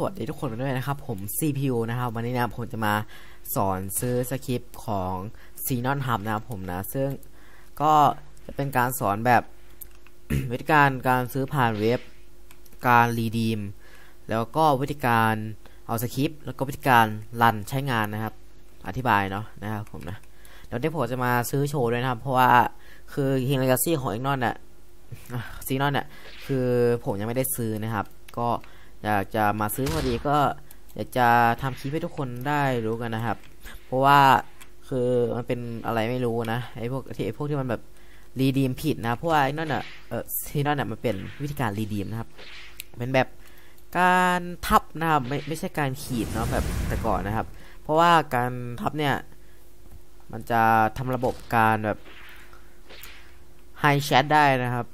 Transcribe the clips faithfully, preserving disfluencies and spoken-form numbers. สวัสดีทุกคนด้วยนะครับผม ซี พี ยู นะครับวันนี้นะผมจะมาสอนซื้อสคริปต์ของ Xenon Hub นะครับผมนะซึ่งก็จะเป็นการสอนแบบ วิธีการการซื้อผ่านเว็บการรีดีมแล้วก็วิธีการเอาสคริปต์แล้วก็วิธีการรันใช้งานนะครับอธิบายเนาะนะครับผมนะแล้วเดี๋ยวผมจะมาซื้อโชว์ด้วยนะครับเพราะว่าคือฮิงเลกาซี่ของ Xenon น่ะ Xenon น่ะคือผมยังไม่ได้ซื้อนะครับก็อยากจะมาซื้อพอดีก็อยากจะทำคลิปให้ทุกคนได้รู้กันนะครับเพราะว่าคือมันเป็นอะไรไม่รู้นะไอพวกที่ไอพวกที่มันแบบรีดีมผิดนะเพราะว่าไอ้นั่นอ่ะเออที่นั่นอ่ะมันเป็นวิธีการรีดีมนะครับเป็นแบบการทับนะครับไม่ไม่ใช่การขีดเนาะแบบแต่ก่อนนะครับเพราะว่าการทับเนี่ยมันจะทำระบบการแบบไฮแชทได้นะครับ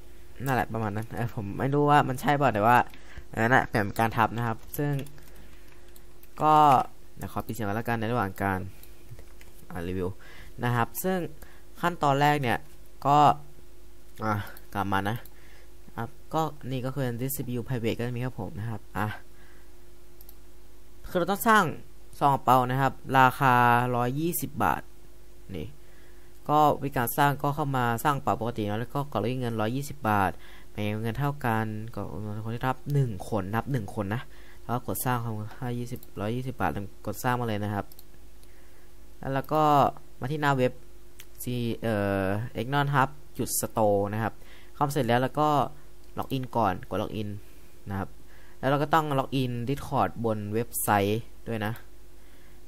นั่นแหละประมาณนั้นผมไม่รู้ว่ามันใช่ป่ะแต่ว่านั่นแหละเป็นการทับนะครับซึ่งก็เดี๋ยวขอปิดเสียงแล้วกันในระหว่างการรีวิวนะครับซึ่งขั้นตอนแรกเนี่ยก็อ่ะกลับมานะครับก็นี่ก็คือ ดิสทริบิว private ก็มีครับผมนะครับอ่ะคือเราต้องสร้างซองกระเป๋านะครับราคาหนึ่งร้อยยี่สิบบาทนี่ก็วิธีการสร้างก็เข้ามาสร้างกระเป๋าปกติแล้วก็กรอกเลขเงินหนึ่งร้อยยี่สิบบาทแบ่งเงินเท่ากันก็คนที่รับหนึ่งคนนับหนึ่งคนนะแล้วกดสร้างความค่ายี่สิบร้อยยี่สิบบาทกดสร้างมาเลยนะครับแล้วก็มาที่หน้าเว็บ C เอ่อ Xenon Hub จุด Store นะครับเข้าเสร็จแล้วแล้วก็ล็อกอินก่อนกดล็อกอินนะครับแล้วเราก็ต้องล็อกอิน Discord บนเว็บไซต์ด้วยนะ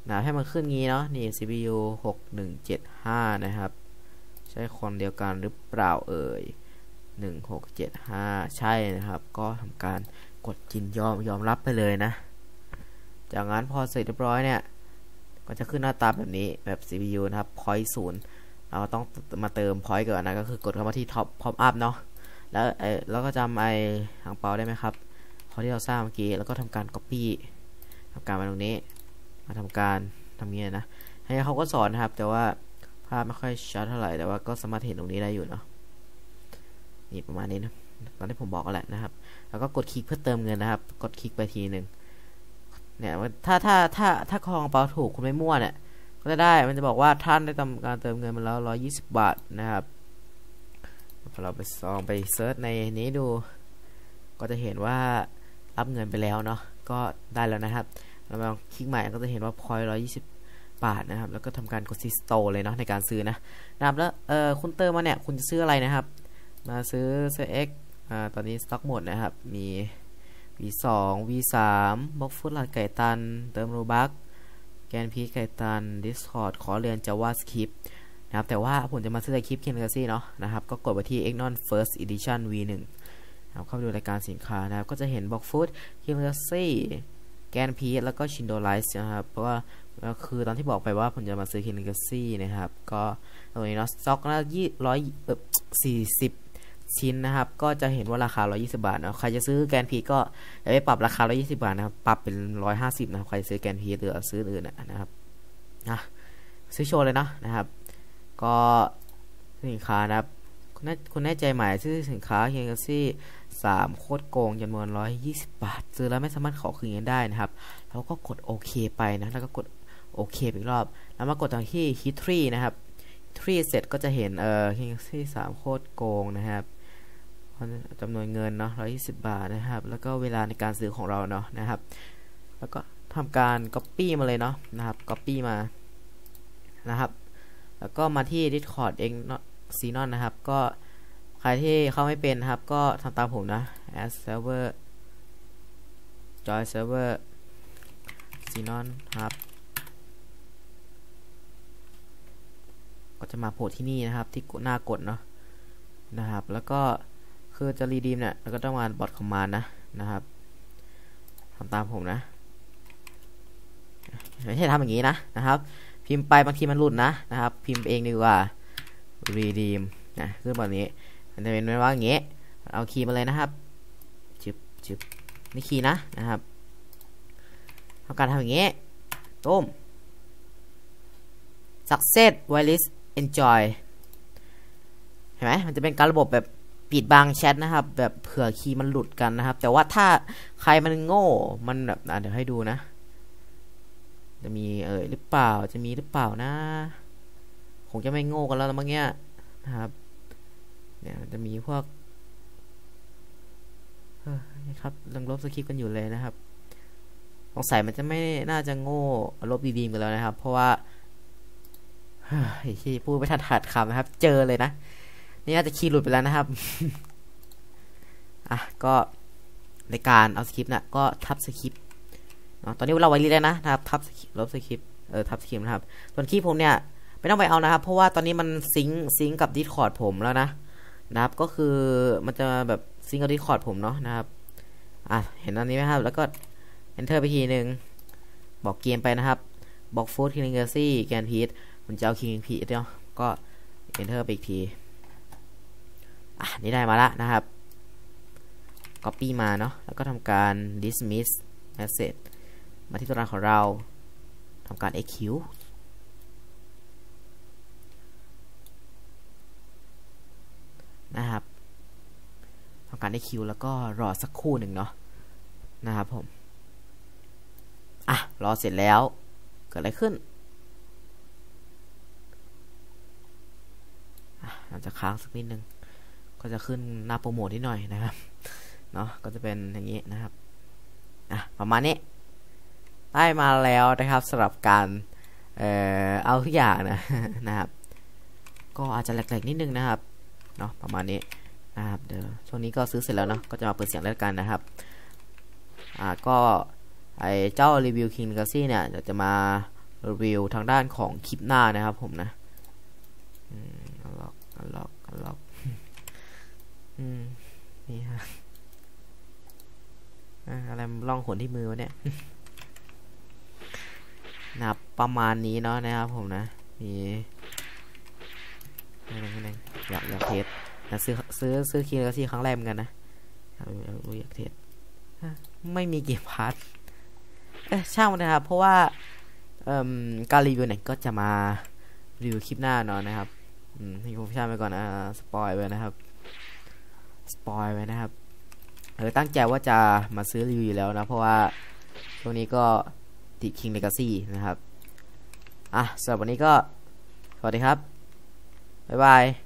นะให้มันขึ้นงี้เนาะนี่ ซี พี ยู หกหนึ่งเจ็ดห้านะครับใช้คนเดียวกันหรือเปล่าเอ่ยหนึ่งหกเจ็ดห้าใช่นะครับก็ทำการกดยินยอมยอมรับไปเลยนะจากนั้นพอเสร็จเรียบร้อยเนี่ยก็จะขึ้นหน้าตาแบบนี้แบบ ซี พี ยู นะครับ Point ศูนย์เราต้องมาเติม Point ก่อนนะก็คือกดเข้ามาที่ Top Pop Up เนาะแล้วไอ้เราก็จำไอ้อั่งเปาได้ไหมครับพอที่เราสร้างเมื่อกี้แล้วก็ทำการ Copy ทำการมาตรงนี้มาทำการทำเงี้ยนะให้เขาก็สอนนะครับแต่ว่าภาพไม่ค่อยชัดเท่าไหร่แต่ว่าก็สามารถเห็นตรงนี้ได้อยู่เนาะนี่ประมาณนี้นะตอนที่ผมบอกก็แหละนะครับแล้วก็กดคลิกเพื่อเติมเงินนะครับกดคลิกไปทีหนึ่งเนี่ยถ้าถ้าถ้าถ้าคลองกระเป๋าถูกคุณไม่มั่วเนี่ยก็จะได้มันจะบอกว่าท่านได้ทำการเติมเงินมาแล้วหนึ่งร้อยยี่สิบบาทนะครับพอเราไปซองไปเซิร์ชในนี้ดูก็จะเห็นว่ารับเงินไปแล้วเนาะก็ได้แล้วนะครับเราลองคลิกใหม่ก็จะเห็นว่าพอยหนึ่งร้อยยี่สิบบาทนะครับแล้วก็ทำการกดซีสโตเลยเนาะในการซื้อนะนะครับแล้วเออคุณเติมมาเนี่ยคุณจะซื้ออะไรนะครับมาซื้อ เอ็กซ์ อ่าตอนนี้สต็อกหมดนะครับมี วี สอง วี สาม บล็อกฟุตลาดไก่ตันเติมรูบักแกนพีไก่ตัน Discord ขอเรียน JavaScript นะครับแต่ว่าผมจะมาซื้อคลิป Xenon Hub เนาะนะครับก็กดไปที่ Xenon First Edition วี หนึ่ง นะครับเข้าไปดูรายการสินค้านะครับก็จะเห็นบล็อกฟุต Xenon Hub แกนพีแล้วก็ชินโดไลซ์นะครับเพราะว่าคือตอนที่บอกไปว่าผมจะมาซื้อ Xenon Hub นะครับก็ตรงนี้เนาะสต็อกน่ายี่ร้อยเออสี่สิบชิ้นนะครับก็จะเห็นว่าราคาหนึ่งร้อยยี่สิบบาทนะใครจะซื้อแกนพีก็อย่าไปปรับราคาหนึ่งร้อยยี่สิบบาทนะครับปรับเป็นหนึ่งร้อยห้าสิบนะครับใครซื้อแกนพีหรือซื้ออื่นนะครับนะซื้อโชว์เลยนะนะครับก็สินค้านะครับคุณแน่ใจหมายซื้อสินค้าเฮียงซี่สามโคตรโกงจำนวนหนึ่งร้อยยี่สิบบาทซื้อแล้วไม่สามารถขอคืนเงินได้นะครับแล้วก็กดโอเคไปนะแล้วก็กดโอเคอีกรอบแล้วมากดตรงที่ History นะครับ History เสร็จก็จะเห็นเออเฮียงซี่สามโคตรโกงนะครับจำนวนเงินเนาะหนึ่งร้อยยี่สิบบาทนะครับแล้วก็เวลาในการซื้อของเราเนาะนะครับแล้วก็ทำการ Copy มาเลยเนาะนะครับ Copy มานะครับแล้วก็มาที่ Discord เองเนาะ Xenon นะครับก็ใครที่เข้าไม่เป็นนะครับก็ทำตามผมนะ Add Server Join Server Xenon ครับก็จะมาโผล่ที่นี่นะครับที่หน้ากดเนาะนะครับแล้วก็คือจะรีดีมเนี่ยเราก็ต้องมาบอทคอมมานด์นะนะครับทำตามผมนะไม่ใช่ทำอย่างนี้นะนะครับพิมพ์ไปบางทีมันหลุดนะนะครับพิมพ์เองดีกว่ารีดีมนะขึ้นแบบนี้มันจะเป็นว่าอย่างนี้เอาคีย์มาเลยนะครับจึบจึบ นี่คีย์นะนะครับทำการทำอย่างเงี้ยต้ม success wireless enjoy เห็นไหมมันจะเป็นการระบบแบบปิดบังแชทนะครับแบบเผื่อคีย์มันหลุดกันนะครับแต่ว่าถ้าใครมันโง่มันแบบเดี๋ยวให้ดูนะจะมีเอ่ยหรือเปล่าจะมีหรือเปล่านะคงจะไม่โง่กันแล้วนะเมื่อกี้นะครับเนี่ยจะมีพวกนะครับลังลบสคริปต์กันอยู่เลยนะครับสงสัยมันจะไม่น่าจะโง่ลบดีๆกันแล้วนะครับเพราะว่าที่พูดไม่ทันขาดคำนะครับเจอเลยนะนี่น่าจะคีย์หลุดไปแล้วนะครับอ่ะก็ในการเอาสคริปต์นะก็ทับสคริปต์ตอนนี้เราไวรีแล้วนะนะครับทับลบสคริปต์เออทับสคริปต์นะครับส่วนคีย์ผมเนี่ยไม่ต้องไปเอานะครับเพราะว่าตอนนี้มันซิงซิงกับ Discord ผมแล้วนะนะครับก็คือมันจะแบบซิงกับ Discord ผมเนาะนะครับอ่ะเห็นอันนี้ไหมครับแล้วก็ enter ไปทีหนึ่งบอกเกมไปนะครับบอกโฟร์คิงเลซี่แกนพีทผมจะเอาคิงพีทเนาะก็ enter ไปอีกทีอ่ะนี่ได้มาละนะครับ copy มาเนาะแล้วก็ทำการ dismiss asset มาที่ตัวนั้นของเราทำการ executeนะครับทำการได้คิวแล้วก็รอสักครู่หนึ่งเนาะนะครับผมอ่ะรอเสร็จแล้วเกิดอะไรขึ้นอาจจะค้างสักนิดนึงก็จะขึ้นหน้าโปรโมทนิดหน่อยนะครับเนาะก็จะเป็นอย่างนี้นะครับอ่ะประมาณนี้ได้มาแล้วนะครับสำหรับการเอ่อเอาทุกอย่างนะนะครับก็อาจจะแหลกๆนิดนึงนะครับเนาะประมาณนี้นะครับเดี๋ยวช่วงนี้ก็ซื้อเสร็จแล้วเนาะก็จะมาเปิดเสียงแล้วกันนะครับอ่าก็ไอเจ้ารีวิวคิงเลกาซี่เนี่ยเดี๋ยวจะมารีวิวทางด้านของคลิปหน้านะครับผมนะอืมล็อกล็อกล็อกอืมนี่ฮะอะไรล่องขนที่มือวะเนี่ยนะประมาณนี้เนาะนะครับผมนะมีอยากอยากเทสนะซื้อซื้อซื้อคีย์เลกาซี่ครั้งแรกเหมือนกันนะอยากเทสไม่มีกี่พาร์ทเอ๊ะช่างมันนะครับเพราะว่าการรีวิวเนี่ยก็จะมารีวิวคลิปหน้าเนาะนะครับให้คุณผู้ชมไปก่อนนะสปอยไว้นะครับสปอยไว้นะครับเออตั้งใจว่าจะมาซื้อรีวิวแล้วนะเพราะว่าช่วงนี้ก็ติดคิงเลกาซี่นะครับอ่ะสำหรับวันนี้ก็สวัสดีครับบ๊ายบาย